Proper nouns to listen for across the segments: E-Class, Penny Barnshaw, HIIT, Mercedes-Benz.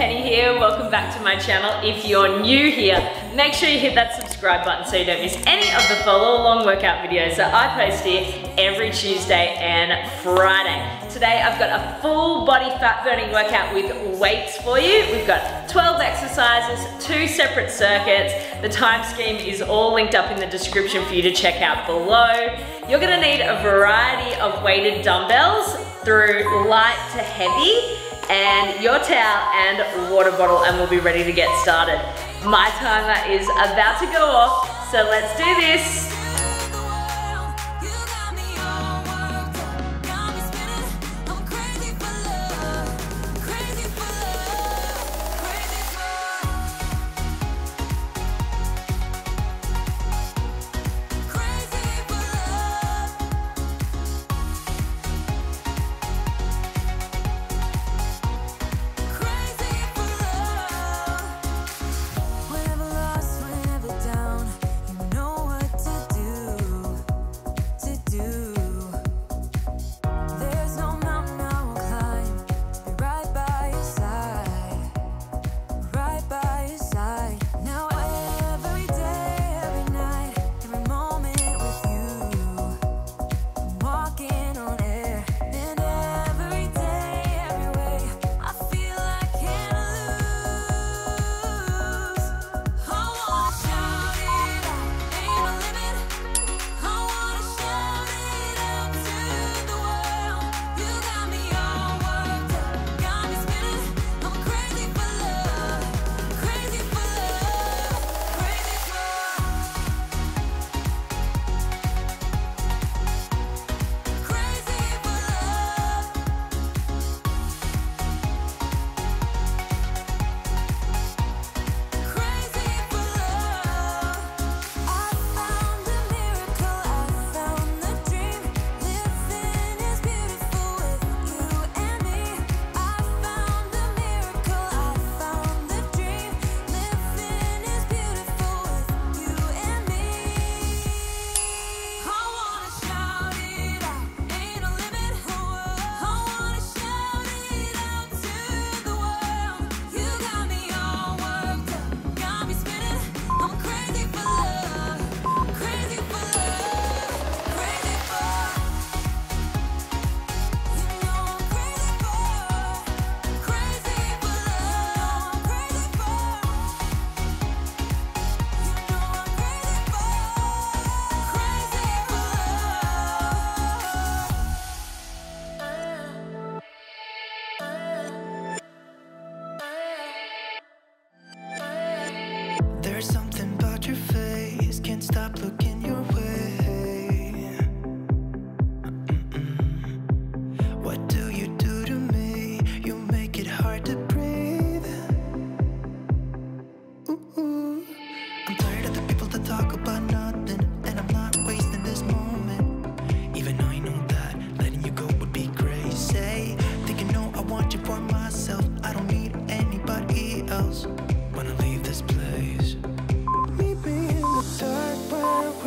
Penny here, welcome back to my channel. If you're new here, make sure you hit that subscribe button so you don't miss any of the follow along workout videos that I post here every Tuesday and Friday. Today I've got a full body fat burning workout with weights for you. We've got 12 exercises, 2 separate circuits. The time scheme is all linked up in the description for you to check out below. You're gonna need a variety of weighted dumbbells through light to heavy, and your towel and water bottle, and we'll be ready to get started. My timer is about to go off, so let's do this. There's something about your face, can't stop looking your way. What do you do to me? You make it hard to breathe. Ooh. I'm tired of the people that talk about nothing, and I'm not wasting this moment. Even though I know that letting you go would be crazy. Thinking, no, I want you for myself, I don't need anybody else. Wanna leave this place? Meet me in the dark.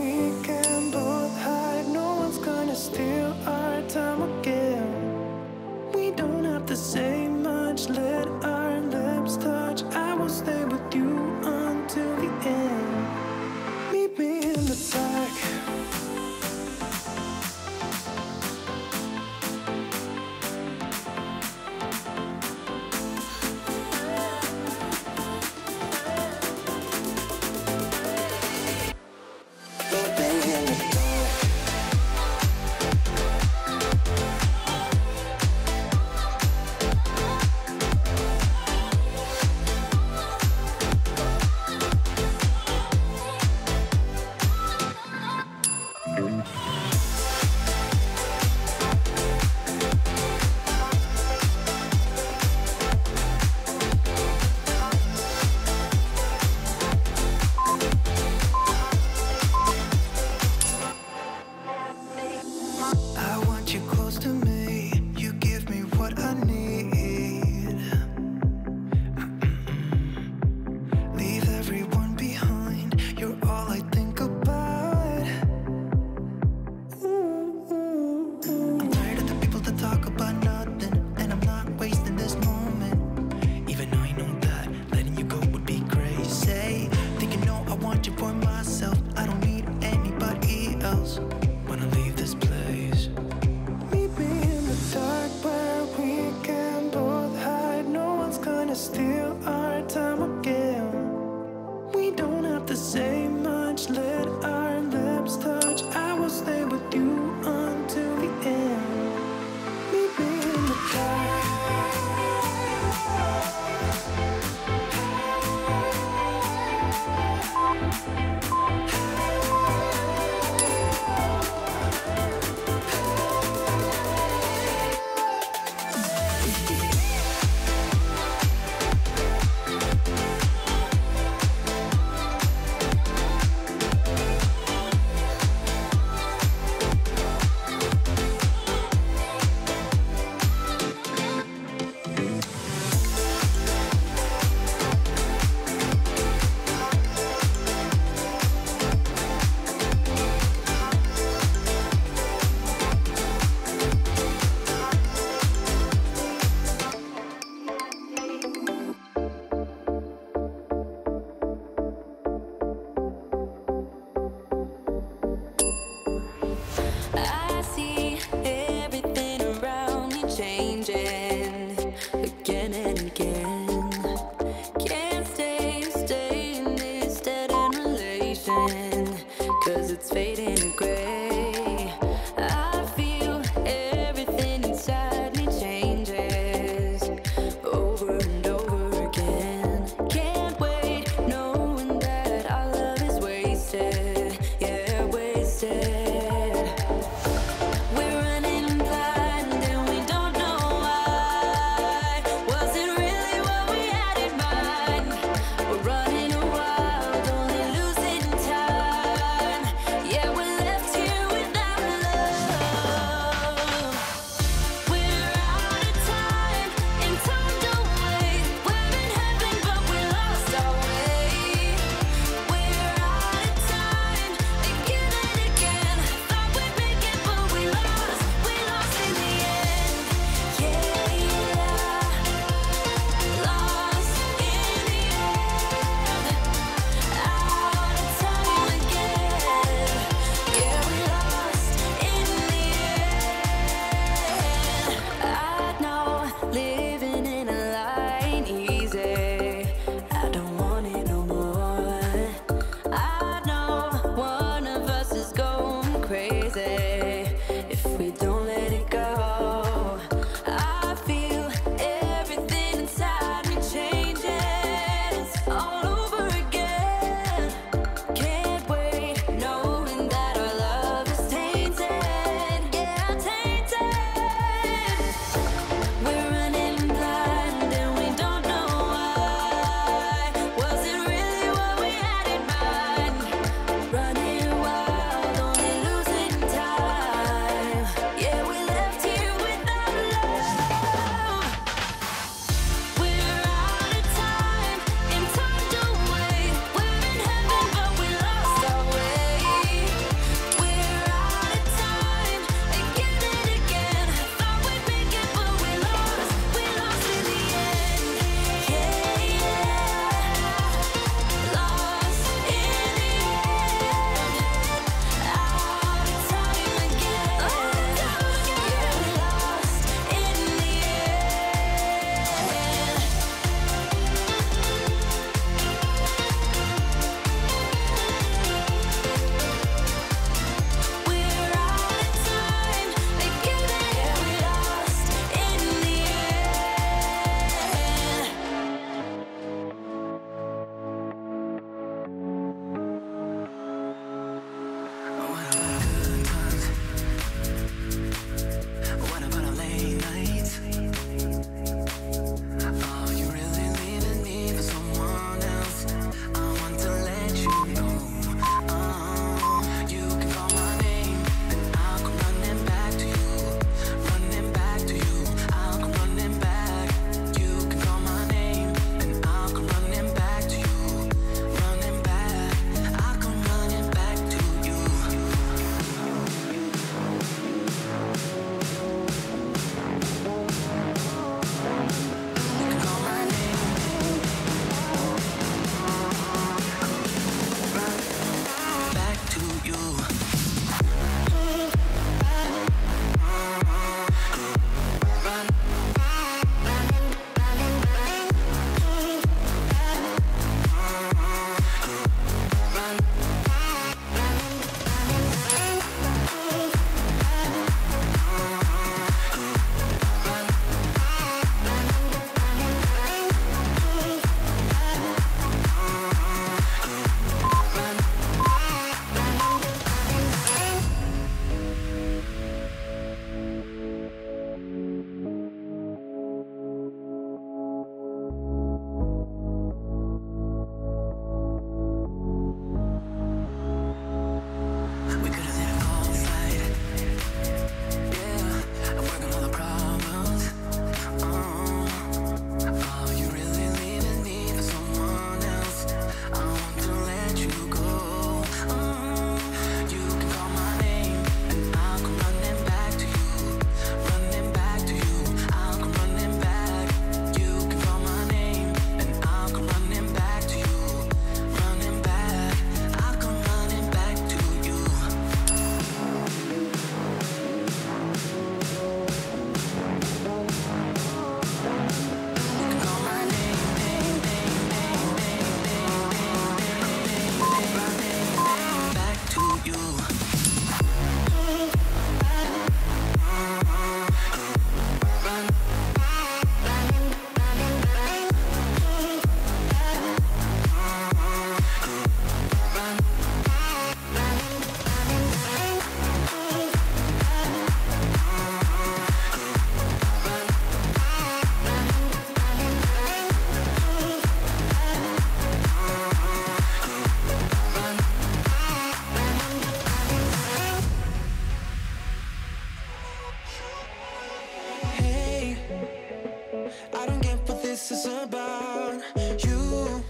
this is about you.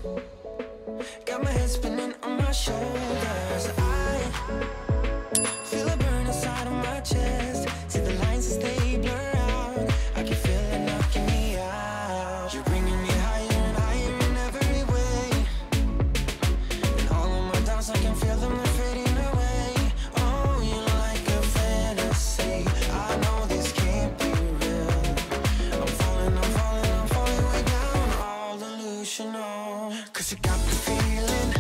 Got my head spinning on my shoulders. I feel a burn inside of my chest. See the lines as they blur out. I can feel it knocking me out. You're bringing me higher and higher in every way. And all of my doubts, I can feel them, they're fading away. Oh, you're like a fantasy. I know this can't be real. I'm falling, way down. All delusional. 'Cause you got the feeling.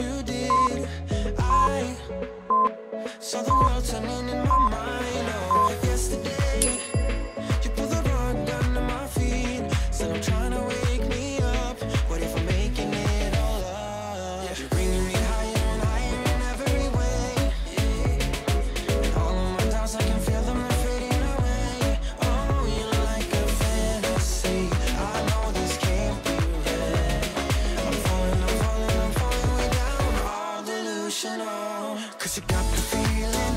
You did. I saw the world turning in my mind. Oh, yesterday you pulled the rug under my feet. Said I'm trying to wake me up. What if I'm making it all up? Yeah. You're bringing me higher and higher in every way. Yeah. And all of my doubts, I can feel them, they're fading away. Oh, you're like a fantasy. I know this can't be real. I'm falling way down, all delusional. 'Cause you got the feeling.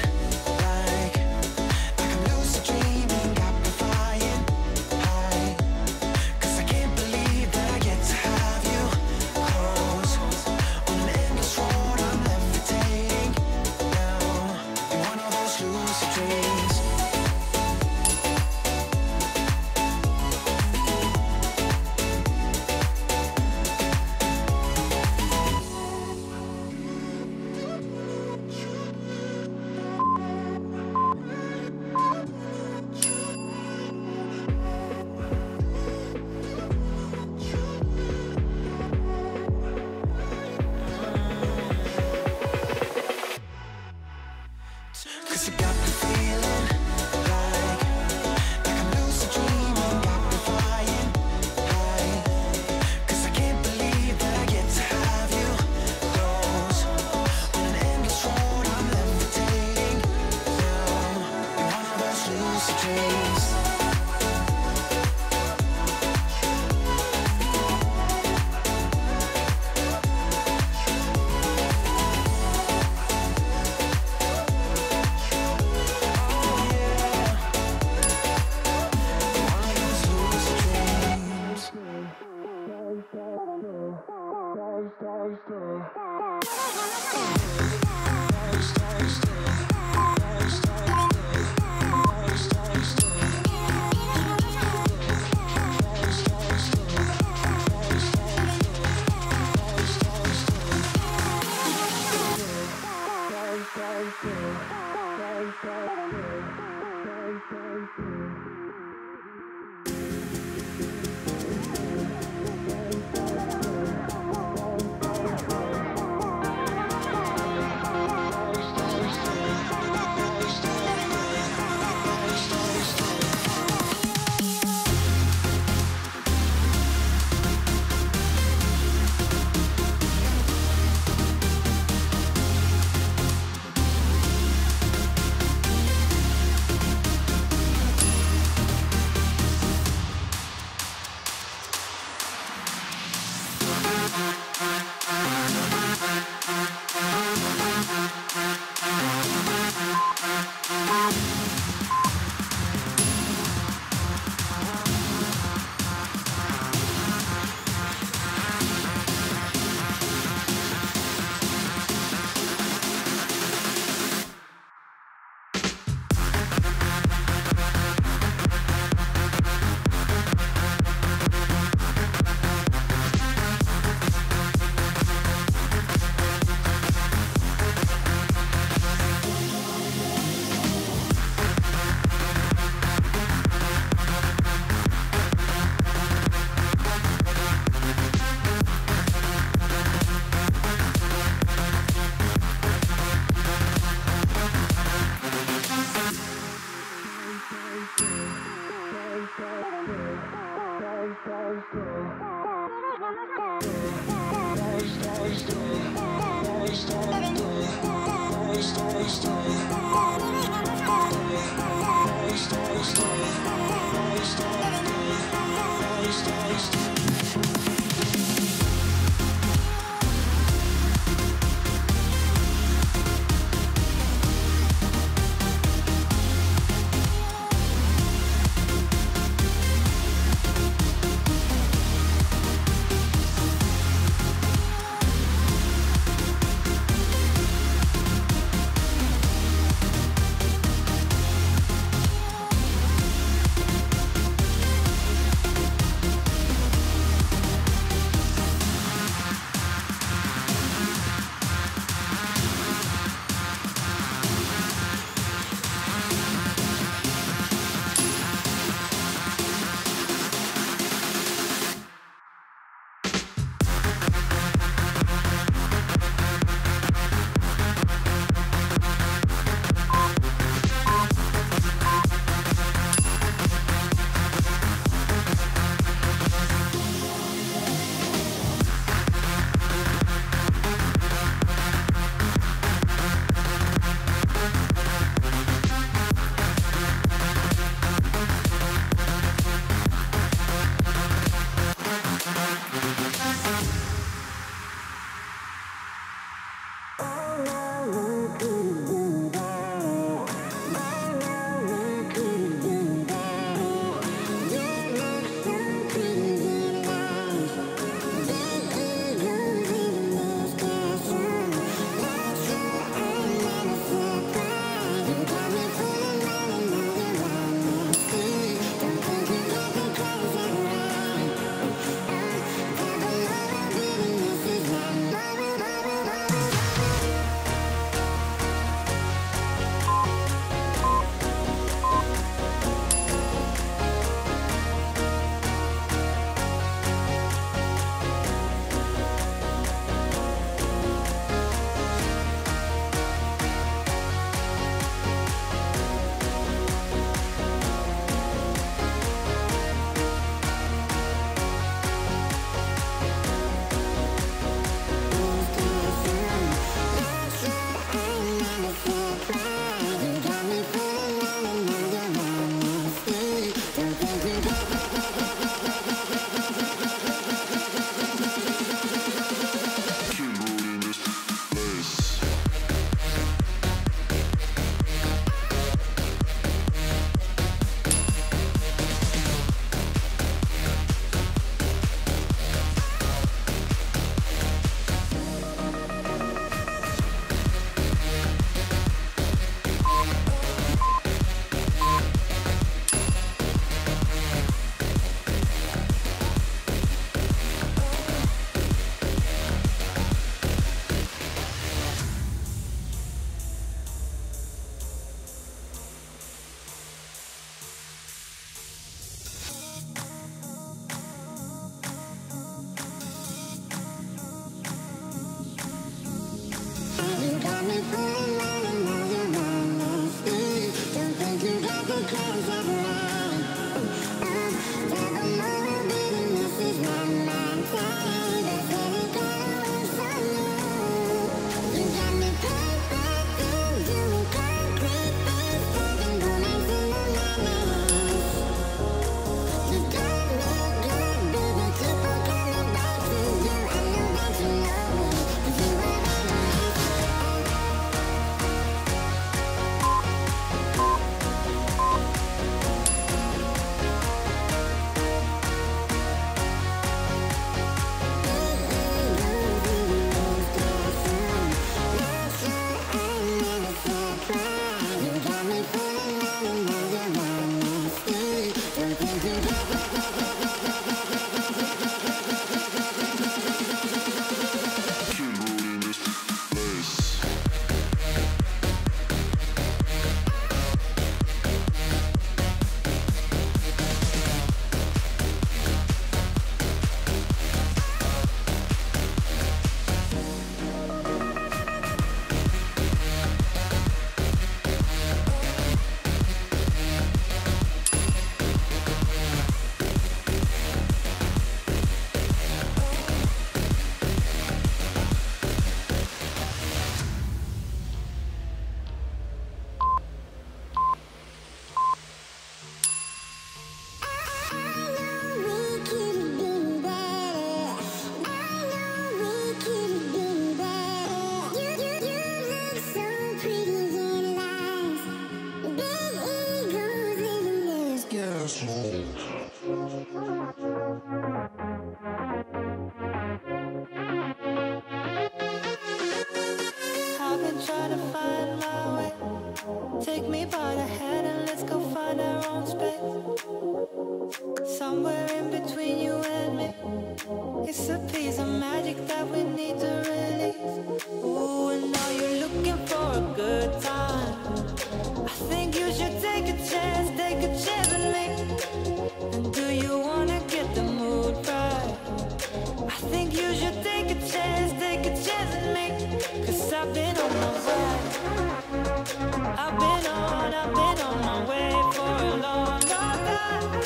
I've been on my way. I've been on my way for a long time.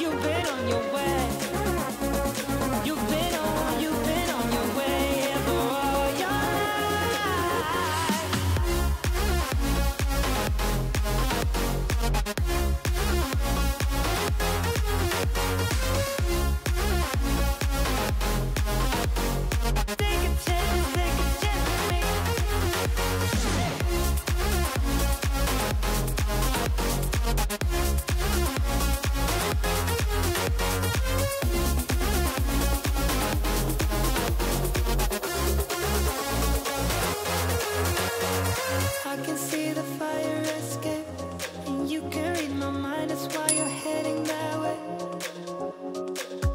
You've been on your way. You've been on your way for all your life. Take a chance on me. I can see the fire escape, and you can read my mind, that's why you're heading that way.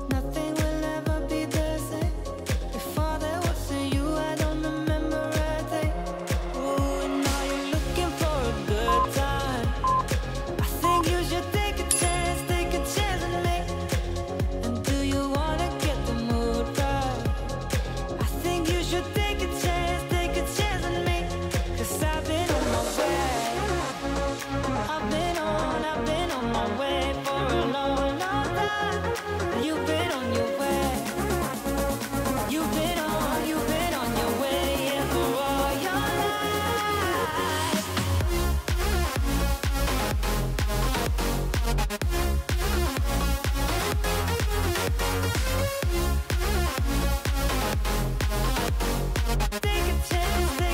Nothing will ever be the same. Before there was a you, I don't remember a day. Ooh, and now you're looking for a good time. I think you should take a chance on me. And do you wanna get the mood right? I think you should take a chance on me. 'Cause I've been on my way. I've been on my way for a long, long time. You've been on your way. You've been on your way for all your life. Take a chance on me.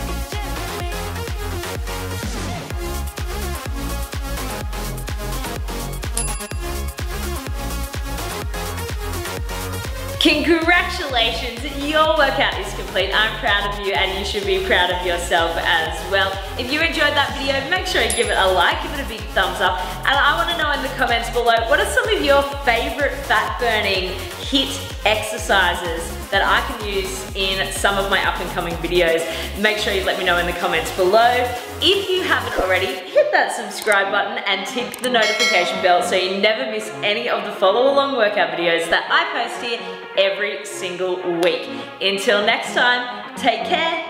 Congratulations, your workout is complete. I'm proud of you and you should be proud of yourself as well. If you enjoyed that video, make sure you give it a like, give it a big thumbs up. And I want to know in the comments below, what are some of your favorite fat burning HIIT exercises that I can use in some of my up and coming videos? Make sure you let me know in the comments below. If you haven't already, hit that subscribe button and tick the notification bell so you never miss any of the follow along workout videos that I post here every single week. Until next time, take care.